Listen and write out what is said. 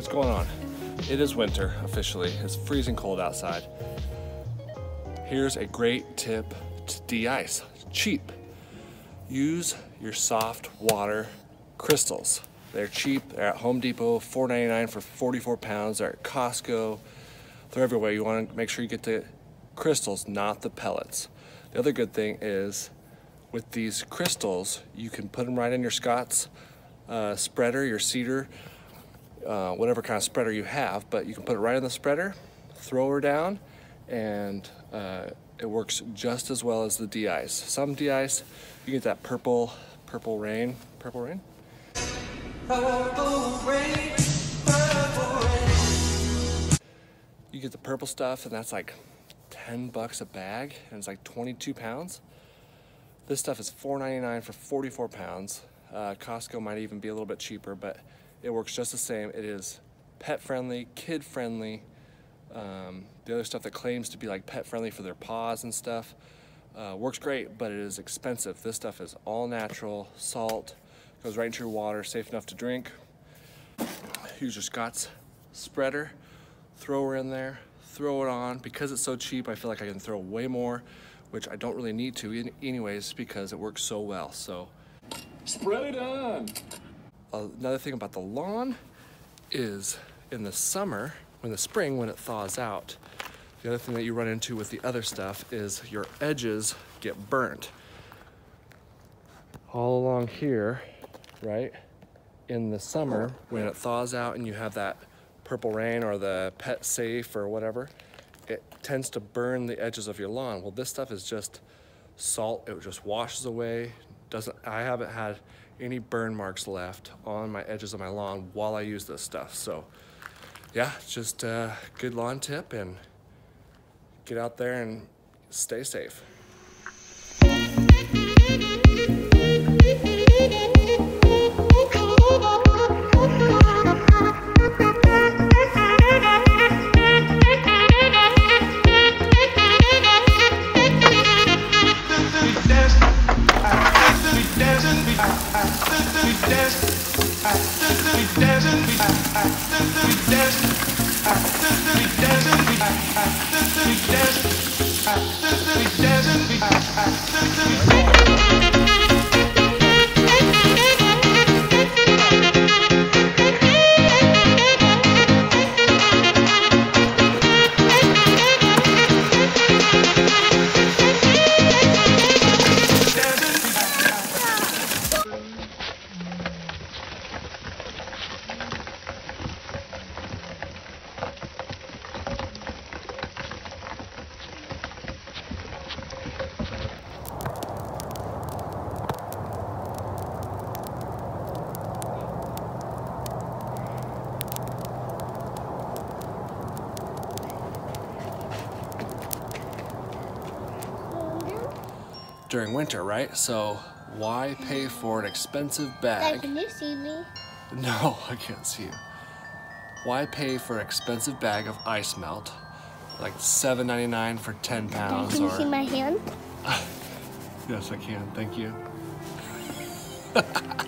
what's going on? It is winter officially. It's freezing cold outside. Here's a great tip to de-ice. Cheap. Use your soft water crystals. They're cheap. They're at Home Depot, $4.99 for 44 pounds. They're at Costco. They're everywhere. You want to make sure you get the crystals, not the pellets. The other good thing is with these crystals, you can put them right in your Scotts spreader, your cedar, whatever kind of spreader you have, but you can put it right in the spreader, throw her down, and it works just as well as the de-ice. Some de-ice, you get that purple rain? Purple rain, purple rain. You get the purple stuff, and that's like 10 bucks a bag, and it's like 22 pounds. This stuff is $4.99 for 44 pounds. Costco might even be a little bit cheaper, but it works just the same. It is pet friendly, kid friendly. The other stuff that claims to be like pet friendly for their paws and stuff works great, but it is expensive. This stuff is all natural, salt, goes right into your water, safe enough to drink. Use your Scotts spreader, throw her in there, throw it on. Because it's so cheap, I feel like I can throw way more, which I don't really need to anyways because it works so well. So spread it on. Another thing about the lawn is in the summer, in the spring, when it thaws out, the other thing that you run into with the other stuff is your edges get burnt. All along here, right? In the summer, when it thaws out and you have that purple rain or the pet safe or whatever, it tends to burn the edges of your lawn. Well, this stuff is just salt. It just washes away. I haven't had any burn marks left on my edges of my lawn while I use this stuff. So yeah, just a good lawn tip, and get out there and stay safe. During winter, right? So why pay for an expensive bag? Dad, can you see me? No, I can't see you. Why pay for an expensive bag of ice melt, like $7.99 for 10 pounds? Dad, can you see my hand? Yes, I can. Thank you.